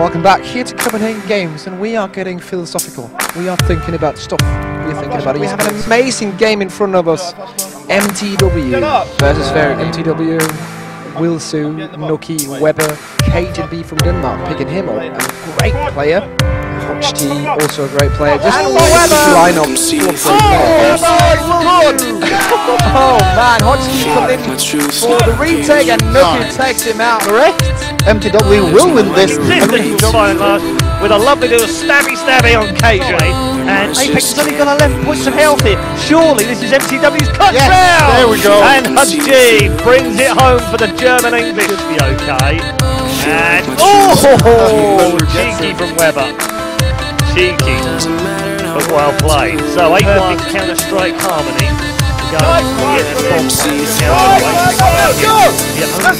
welcome back here to Copenhagen Games, and we are getting philosophical. We are thinking about stuff. We're thinking about it. We have an amazing game in front of us. MTW versus Verygames. MTW, wilzOOO, nooky, Weber, KTB from Denmark, picking him up. A great player. hudzG, also a great player. Just line-up. Oh man, hudzG put in for the retake, and nooky takes him out. Correct. MTW will win this. With a lovely little stabby on KJ. And Apex has only got 11 points of health here. Surely this is MTW's cut round. Yes, there we go. And hudzG brings it home for the German English. Should be okay. And oh, cheeky from Weber. Cheeky, but well played. So 8-1 Counter-Strike harmony. Let's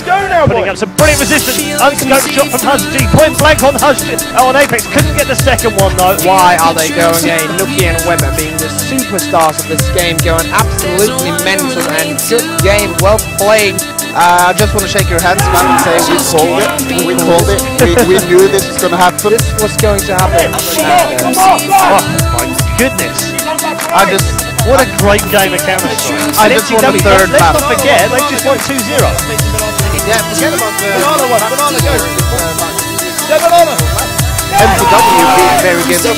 go now, boy. Putting up some brilliant resistance. Unscoped shot from hudzG. Point blank on hudzG. Oh, on Apex. Couldn't get the second one, though. Why are they going in? nooky and Weber being the superstars of this game, going absolutely mental, and good game. Well played. I just want to shake your hands, man, and say we called it. We knew this was going to happen. This was going to happen. Oh, my goodness. What a great game of Counter-Strike. I just want a third map. Let's not forget, they just won 2-0. Yeah, forget about the banana go. Yeah, banana! MCW being very good.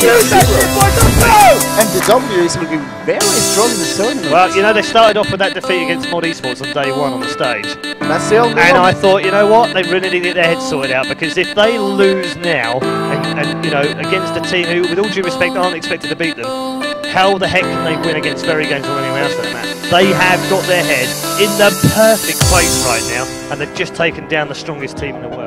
MCW is looking very strong in the tournament. Well, you know, they started off with that defeat against Mod Esports on day one on the stage. And that's the only one. I thought, you know what, they really need to get their heads sorted out, because if they lose now, and you know, against a team who, with all due respect, aren't expected to beat them, how the heck can they win against Verygames or anyone else for that matter? They have got their head in the perfect place right now, and they've just taken down the strongest team in the world.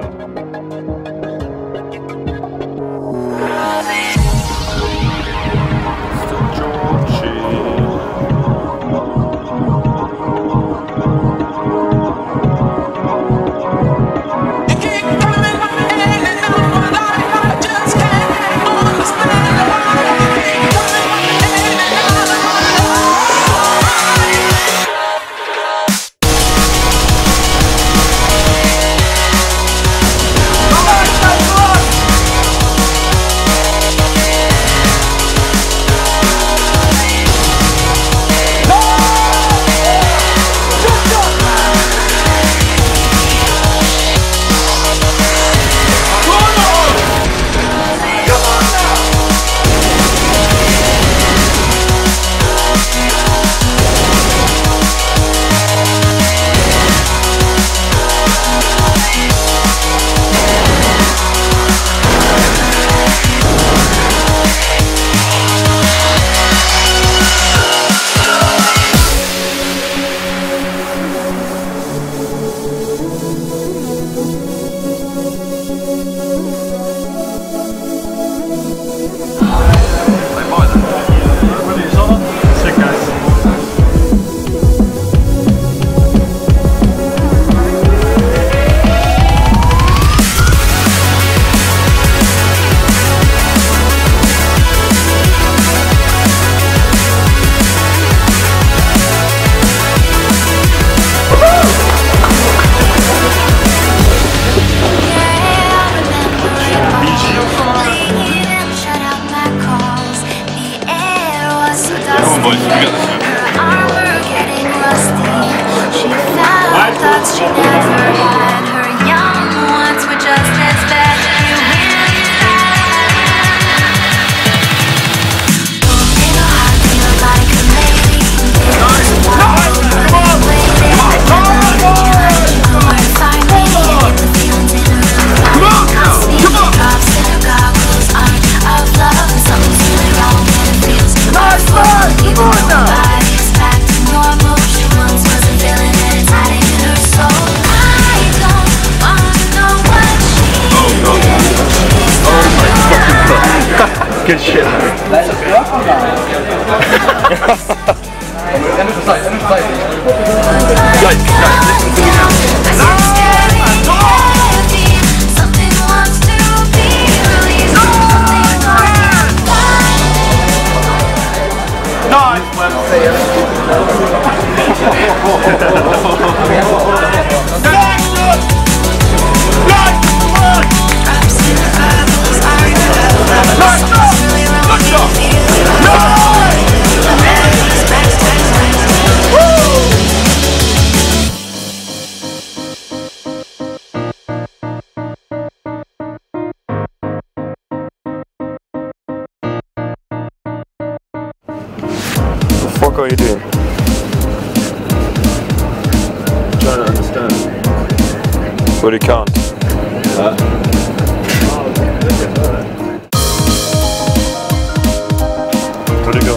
Good shit, Harry. Let's go. Guys, listen to me. fuck are you doing? I'm trying to understand. But you can't. Where'd it go?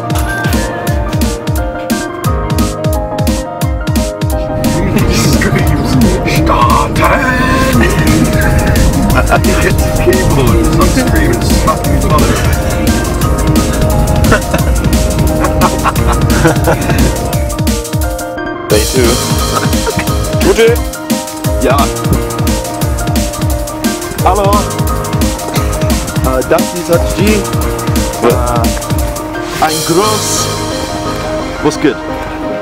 I think it's a keyboard, it's not screaming, it's slapping his mother. Day two. Would you? Ja. Hallo. Das ist hudzG. Ein Groß. What's good?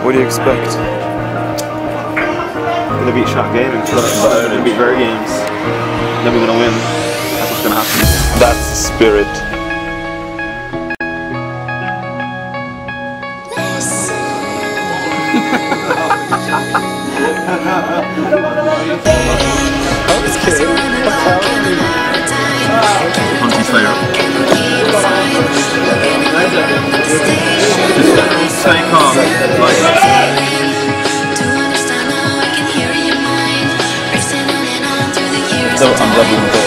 What do you expect? We're going to beat Shot Game and we're going to beat Verygames. Then we're gonna win. That's what's gonna happen. That's the spirit. Okay. Just stay calm. Like. So I'm loving the goal.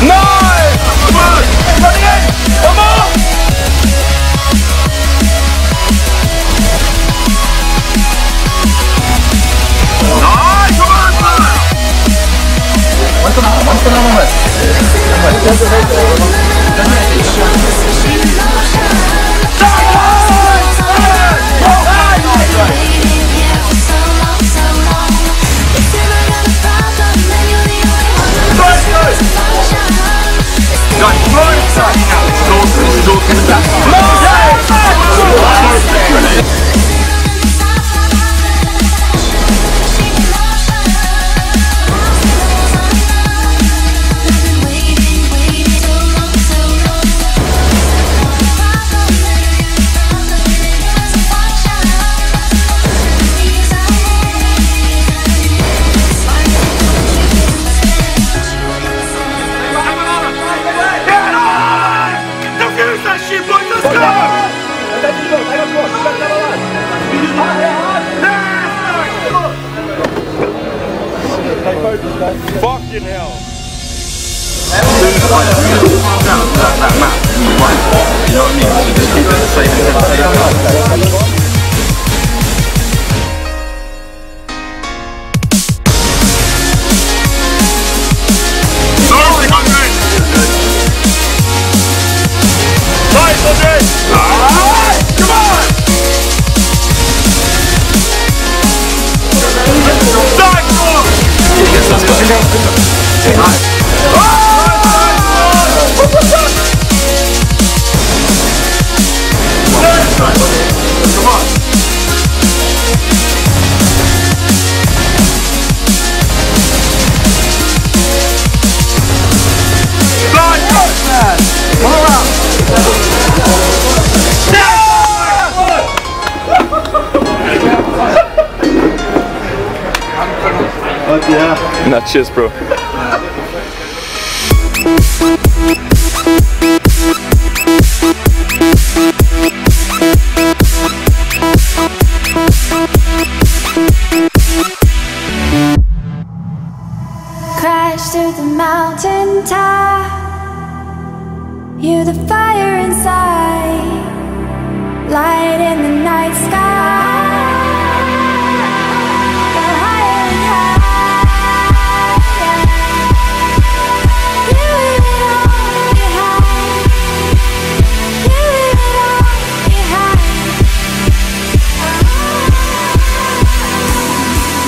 Nice! Fucking hell! That map, you won. You know what I mean? So just keep it the same and the same. Say hi. Yeah. Nah, cheers, bro. Crash through the mountain top. You're the fire inside, light in the night sky.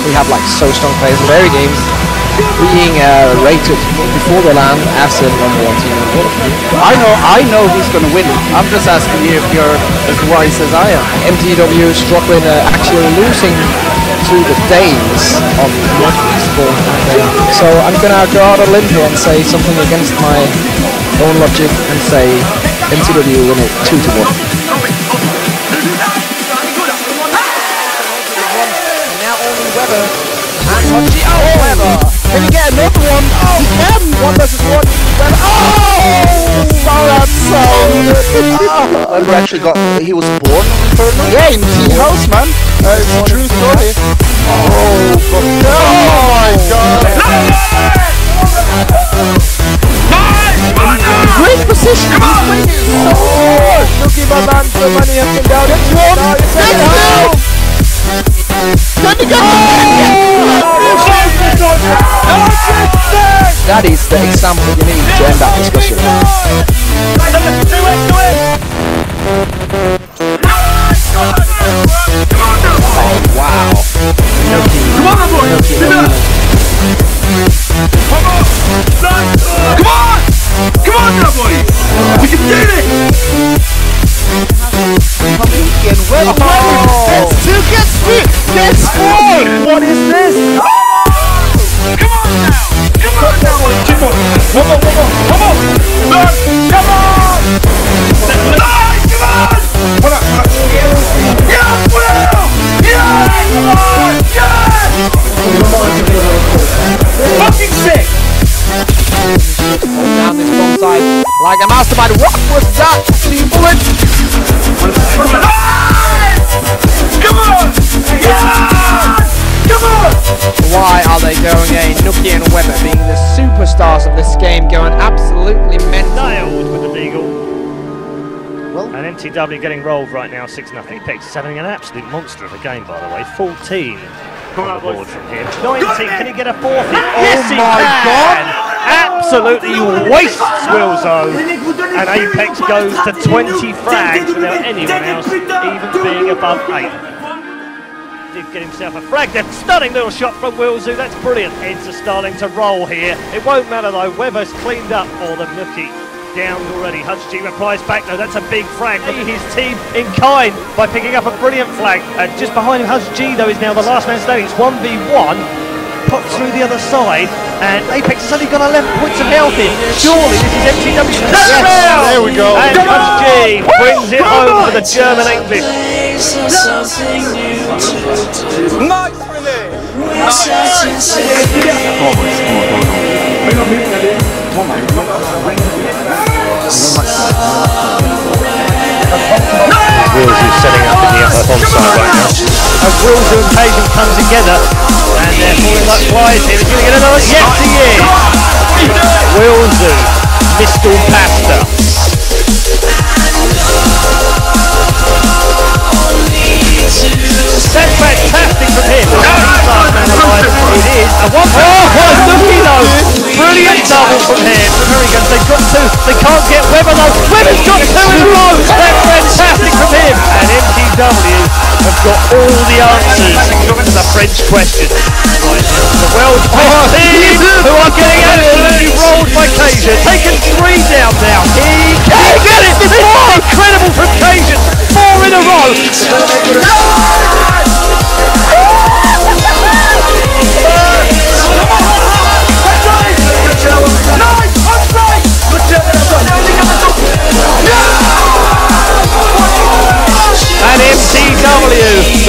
We have like so strong players in Verygames being rated before the land as the number 1 team in the world. I know who's going to win. I'm just asking you if you're as wise as I am. MTW struggling, actually losing to the Danes of Mod Esports. So I'm going to go out on a limb here and say something against my own logic and say MTW win it 2-1. Weber. And hudzG out, however. Can he get another one? Oh, he can! 1 versus 1. Oh! Weber actually got... He was born for a game. He's house, man. It's a true story. Oh, for my God! Great position! Come on! Nooky, my man, put money up and down. It's one! It's that is the example you need to end that discussion. Oh, wow. Come on, boys! We can do this! What is this? Oh! Come on now! Come on now! One more! No! Come on! No! Come on! Yeah! Well! Yeah! Come on! Yeah! Fucking sick! Down this bomb side like a mastermind. What was that? Team bullet! Why are they going in? nooky and Weber being the superstars of this game, going absolutely mental. Nailed with the deagle. Well, and MTW getting rolled right now, 6-0. Picks is having an absolute monster of a game, by the way. 14 on the board from him. 19, can he get a fourth? Yes, he can! Absolutely wastes wilzOOO, and Apex goes to 20 frags without anyone else even being above 8. Did get himself a frag there. Stunning little shot from wilzOOO. That's brilliant. Eds are starting to roll here. It won't matter though. Weber's cleaned up for them. nooky down already. hudzG replies back though. That's a big frag. Look at his team in kind by picking up a brilliant flag. Just behind him, hudzG though is now the last man standing. It's 1v1. Pops through the other side, and Apex has only got 11 points of health in. Surely this is MTW. Yes, there we go. And hudzG brings it home for the German English. Nice Renee. wilzOOO setting up in the upper bomb side right now. As wilzOOO and Payton come together, and they're falling like flies here. He's going to get another. Yes, he is. wilzOOO, Mr. Pasta. That's fantastic from him. It is a one. nooky though. Brilliant double from him. The Verygames, they've got two. They can't get Weber though. Weber's got two in a row. That's fantastic from him. And MTW have got all the answers to the French question. The world's best team who are getting absolutely rolled by Cajun. Taken 3 down now. He can get it. This is incredible from Cajun. 4 in a row.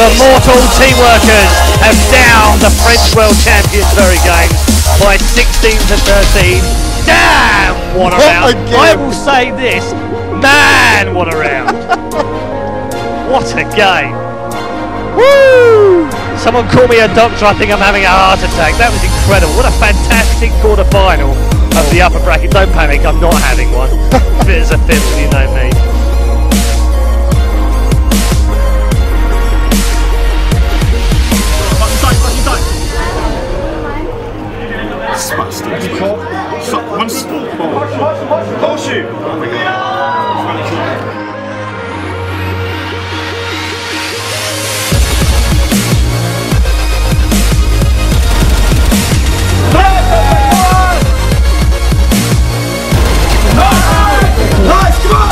The mortal team workers have downed the French world champions Verygames by 16 to 13. Damn, what a round! I will say this, man, what a round! What a game! Woo! Someone call me a doctor. I think I'm having a heart attack. That was incredible. What a fantastic quarter-final of the upper bracket. Don't panic. I'm not having one. Fit as a fib when you know me. Nice, come on!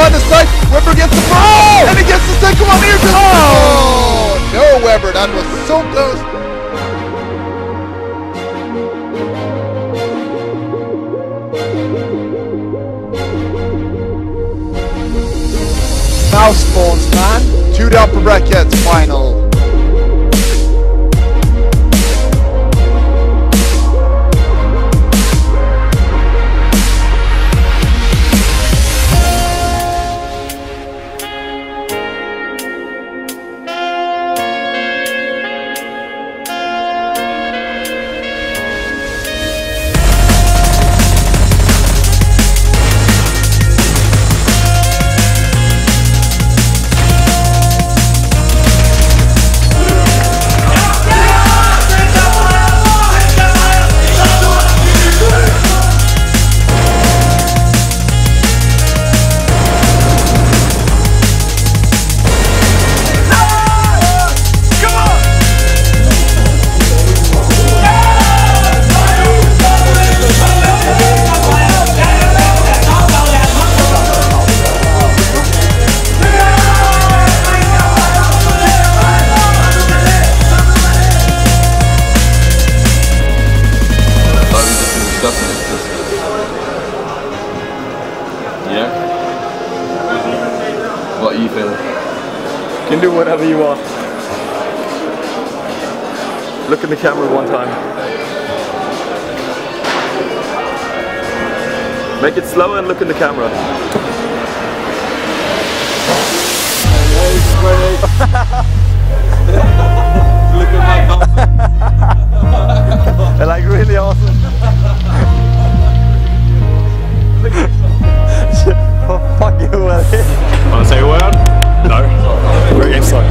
on the side. Weber gets the ball! And he gets the second one here. Oh, no, Weber, that was so close. Mouse phones, man. To the upper brackets, final. You can do whatever you want. Look in the camera one time. Make it slower and look in the camera. Look at my mouth. They're like really awesome. Oh, fuck you, Willie. Wanna say a word? No. Verygames suck.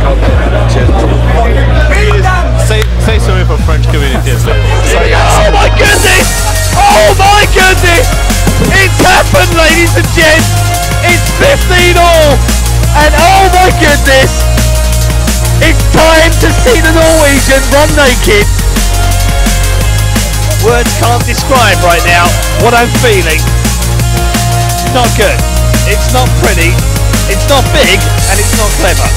Say sorry for French community as well. Oh my goodness! Oh my goodness! It's happened, ladies and gents! It's 15-all! And oh my goodness! It's time to see the Norwegian run naked! Words can't describe right now what I'm feeling. It's not good. It's not pretty. It's not big, and it's not clever.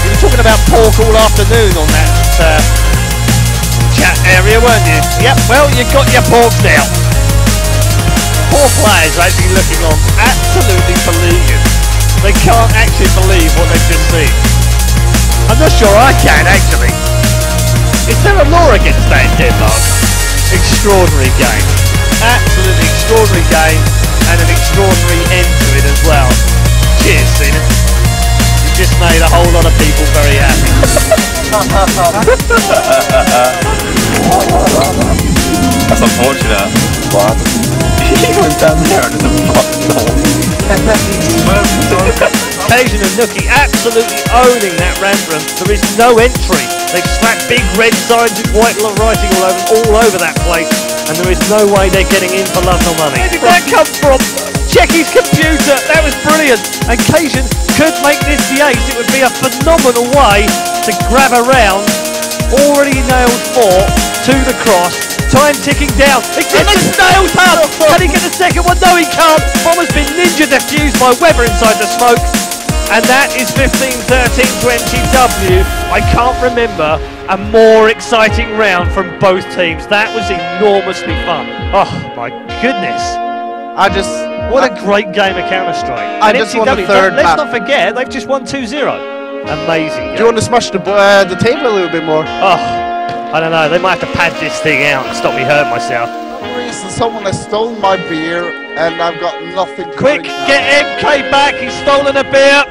You were talking about pork all afternoon on that chat area, weren't you? Yep, well, you got your pork now. Poor players are actually looking on, absolutely believing. They can't actually believe what they've just seen. I'm not sure I can, actually. Is there a law against that in Denmark? Extraordinary game. Absolutely extraordinary game. And an extraordinary end to it as well. Cheers, Steven. You just made a whole lot of people very happy. That's unfortunate. What? He went down there and the Copenhagen and nooky absolutely owning that random. There is no entry. They've slapped big red signs with white writing all over that place. And there is no way they're getting in for love nor money. Where did that come from? Check his computer, that was brilliant. And Cajun could make this the ace. It would be a phenomenal way to grab around. Already nailed four to the cross. Time ticking down. It gets a nail up. Can he get the second one? No, he can't. Bomb has been ninja defused by Weber inside the smoke. And that is 15-13 to MTW. I can't remember a more exciting round from both teams. That was enormously fun. Oh my goodness. What a great game of Counter-Strike. I just won the third map. Let's not forget, they've just won 2-0. Amazing. Do you want to smash the table a little bit more? Oh, I don't know. They might have to pad this thing out and stop me hurting myself. For some reason, someone has stolen my beer and I've got nothing. Quick, get MK back. He's stolen a beer.